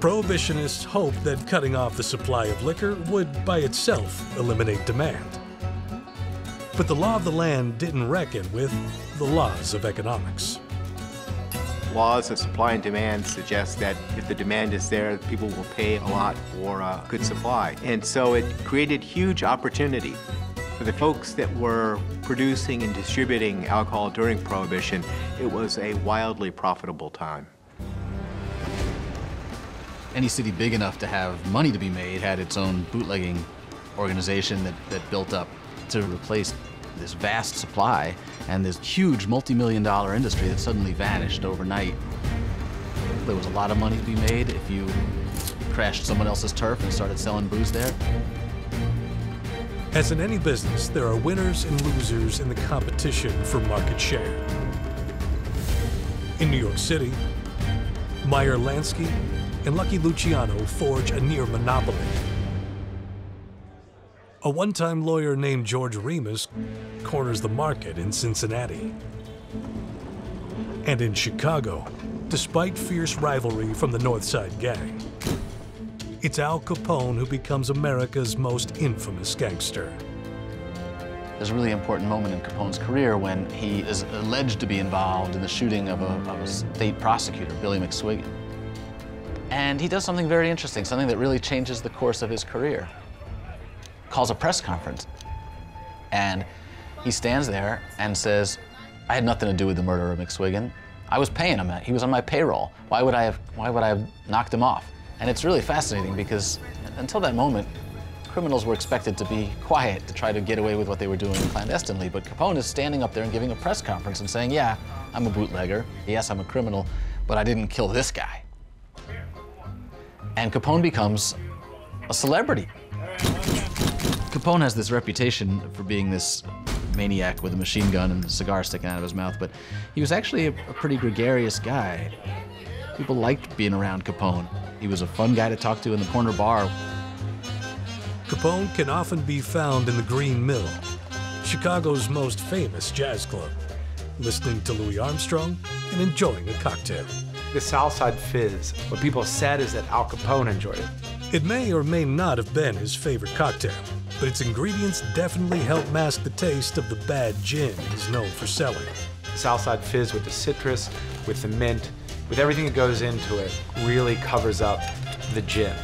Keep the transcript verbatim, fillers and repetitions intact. Prohibitionists hoped that cutting off the supply of liquor would by itself eliminate demand. But the law of the land didn't reckon with the laws of economics. Laws of supply and demand suggest that if the demand is there, people will pay a lot for a good supply. And so it created huge opportunity for the folks that were producing and distributing alcohol during Prohibition. It was a wildly profitable time. Any city big enough to have money to be made had its own bootlegging organization that, that built up to replace this vast supply and this huge multi-million dollar industry that suddenly vanished overnight. There was a lot of money to be made if you crashed someone else's turf and started selling booze there. As in any business, there are winners and losers in the competition for market share. In New York City, Meyer Lansky and Lucky Luciano forge a near monopoly. A one-time lawyer named George Remus corners the market in Cincinnati. And in Chicago, despite fierce rivalry from the North Side gang, it's Al Capone who becomes America's most infamous gangster. There's a really important moment in Capone's career when he is alleged to be involved in the shooting of a, of a state prosecutor, Billy McSwiggin. And he does something very interesting, something that really changes the course of his career. Calls a press conference, and he stands there and says, I had nothing to do with the murder of McSwiggin. I was paying him, he was on my payroll. Why would I have, why would I have knocked him off? And it's really fascinating because until that moment, criminals were expected to be quiet, to try to get away with what they were doing clandestinely, but Capone is standing up there and giving a press conference and saying, yeah, I'm a bootlegger, yes, I'm a criminal, but I didn't kill this guy. And Capone becomes a celebrity. Capone has this reputation for being this maniac with a machine gun and a cigar sticking out of his mouth, but he was actually a, a pretty gregarious guy. People liked being around Capone. He was a fun guy to talk to in the corner bar. Capone can often be found in the Green Mill, Chicago's most famous jazz club, listening to Louis Armstrong and enjoying a cocktail. The Southside Fizz, what people said is that Al Capone enjoyed it. It may or may not have been his favorite cocktail, but its ingredients definitely help mask the taste of the bad gin he's known for selling. Southside Fizz with the citrus, with the mint, with everything that goes into it, really covers up the gin.